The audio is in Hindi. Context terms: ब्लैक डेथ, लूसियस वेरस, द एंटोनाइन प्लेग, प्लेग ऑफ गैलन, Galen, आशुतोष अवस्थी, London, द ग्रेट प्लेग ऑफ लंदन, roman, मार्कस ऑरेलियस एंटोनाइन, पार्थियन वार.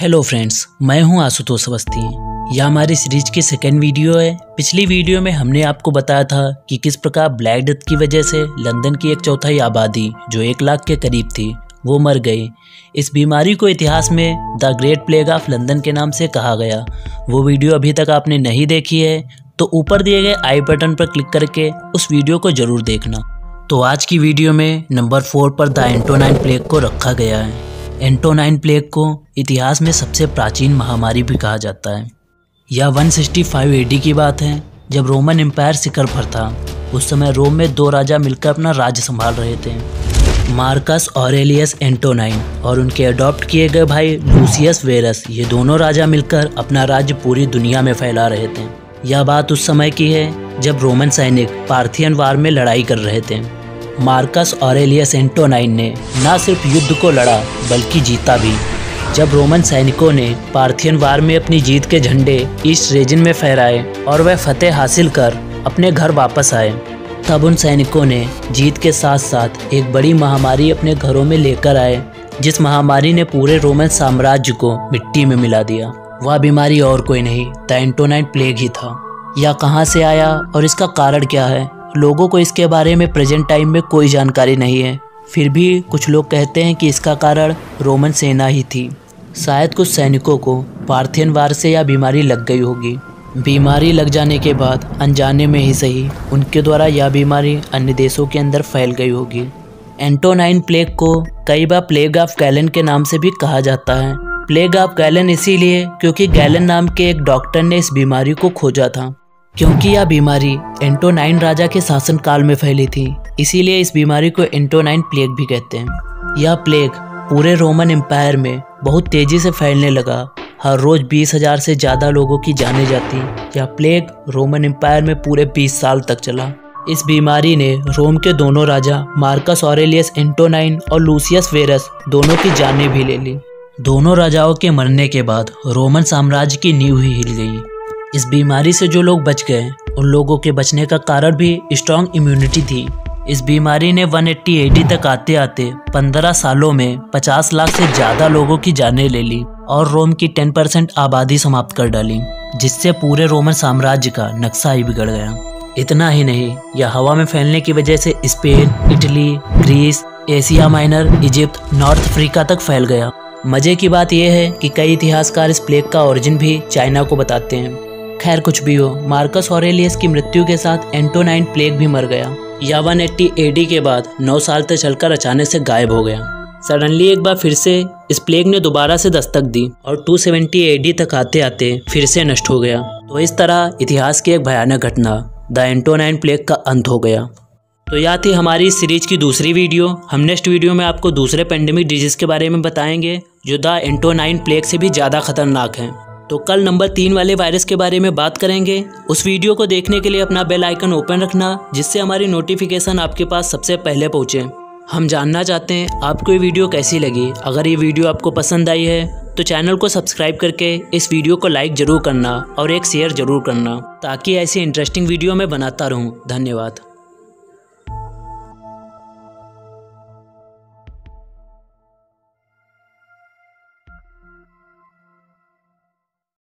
हेलो फ्रेंड्स, मैं हूं आशुतोष अवस्थी। यह हमारी सीरीज की सेकेंड वीडियो है। पिछली वीडियो में हमने आपको बताया था कि किस प्रकार ब्लैक डेथ की वजह से लंदन की एक चौथाई आबादी जो 1 लाख के करीब थी वो मर गई। इस बीमारी को इतिहास में द ग्रेट प्लेग ऑफ लंदन के नाम से कहा गया। वो वीडियो अभी तक आपने नहीं देखी है तो ऊपर दिए गए आई बटन पर क्लिक करके उस वीडियो को जरूर देखना। तो आज की वीडियो में नंबर 4 पर द एंटोनाइन प्लेग को रखा गया है। एंटोनाइन प्लेग को इतिहास में सबसे प्राचीन महामारी भी कहा जाता है। यह 165 एडी की बात है जब रोमन एम्पायर शिखर पर था। उस समय रोम में 2 राजा मिलकर अपना राज्य संभाल रहे थे, मार्कस ऑरेलियस एंटोनाइन और उनके अडॉप्ट किए गए भाई लूसियस वेरस। ये दोनों राजा मिलकर अपना राज्य पूरी दुनिया में फैला रहे थे। यह बात उस समय की है जब रोमन सैनिक पार्थियन वार में लड़ाई कर रहे थे। मार्कस ऑरेलियस एंटोनाइन ने न सिर्फ युद्ध को लड़ा बल्कि जीता भी। जब रोमन सैनिकों ने पार्थियन वार में अपनी जीत के झंडे ईस्ट रीजन में फहराए और वह फतेह हासिल कर अपने घर वापस आए, तब उन सैनिकों ने जीत के साथ साथ एक बड़ी महामारी अपने घरों में लेकर आए, जिस महामारी ने पूरे रोमन साम्राज्य को मिट्टी में मिला दिया। वह बीमारी और कोई नहीं, द एंटोनाइन प्लेग ही था। यह कहाँ से आया और इसका कारण क्या है, लोगों को इसके बारे में प्रेजेंट टाइम में कोई जानकारी नहीं है। फिर भी कुछ लोग कहते हैं कि इसका कारण रोमन सेना ही थी। शायद कुछ सैनिकों को पार्थियन वार से यह बीमारी लग गई होगी। बीमारी लग जाने के बाद अनजाने में ही सही उनके द्वारा यह बीमारी अन्य देशों के अंदर फैल गई होगी। एंटोनाइन प्लेग को कई बार प्लेग ऑफ गैलन के नाम से भी कहा जाता है। प्लेग ऑफ गैलन इसीलिए क्योंकि गैलन नाम के एक डॉक्टर ने इस बीमारी को खोजा था। क्योंकि यह बीमारी एंटोनाइन राजा के शासनकाल में फैली थी, इसीलिए इस बीमारी को एंटोनाइन प्लेग भी कहते हैं। यह प्लेग पूरे रोमन एम्पायर में बहुत तेज़ी से फैलने लगा। हर रोज़ 20,000 से ज़्यादा लोगों की जाने जाती। यह प्लेग रोमन एम्पायर में पूरे 20 साल तक चला। इस बीमारी ने रोम के दोनों राजा मार्कस ऑरेलियस एंटोनाइन और लूसियस वेरस दोनों की जानें भी ले ली। दोनों राजाओं के मरने के बाद रोमन साम्राज्य की नींव ही हिल गई। इस बीमारी से जो लोग बच गए, उन लोगों के बचने का कारण भी स्ट्रॉन्ग इम्यूनिटी थी। इस बीमारी ने 180 एडी तक आते आते 15 सालों में 50 लाख से ज़्यादा लोगों की जानें ले ली और रोम की 10% आबादी समाप्त कर डाली, जिससे पूरे रोमन साम्राज्य का नक्शा ही बिगड़ गया। इतना ही नहीं, यह हवा में फैलने की वजह से Spain, Italy, Greece, Asia Minor, Egypt, North Africa तक फैल गया। मज़े की बात यह है कि कई इतिहासकार इस प्लेग का ओरिजिन भी चाइना को बताते हैं। खैर कुछ भी हो, मार्कस ऑरेलियस की मृत्यु के साथ एंटोनाइन प्लेग भी मर गया। या 180 एडी के बाद 9 साल तक चलकर अचानक से गायब हो गया। सडनली एक बार फिर से इस प्लेग ने दोबारा से दस्तक दी और 270 एडी तक आते आते फिर से नष्ट हो गया। तो इस तरह इतिहास की एक भयानक घटना द एंटोनाइन प्लेग का अंत हो गया। तो यह थी हमारी इस सीरीज की दूसरी वीडियो। हम नेक्स्ट वीडियो में आपको दूसरे पेंडेमिक डिजीज के बारे में बताएंगे जो द एंटोनाइन प्लेग से भी ज़्यादा खतरनाक है। तो कल नंबर 3 वाले वायरस के बारे में बात करेंगे। उस वीडियो को देखने के लिए अपना बेल आइकन ओपन रखना, जिससे हमारी नोटिफिकेशन आपके पास सबसे पहले पहुँचे। हम जानना चाहते हैं आपको ये वीडियो कैसी लगी। अगर ये वीडियो आपको पसंद आई है तो चैनल को सब्सक्राइब करके इस वीडियो को लाइक ज़रूर करना और एक शेयर ज़रूर करना, ताकि ऐसी इंटरेस्टिंग वीडियो मैं बनाता रहूँ। धन्यवाद।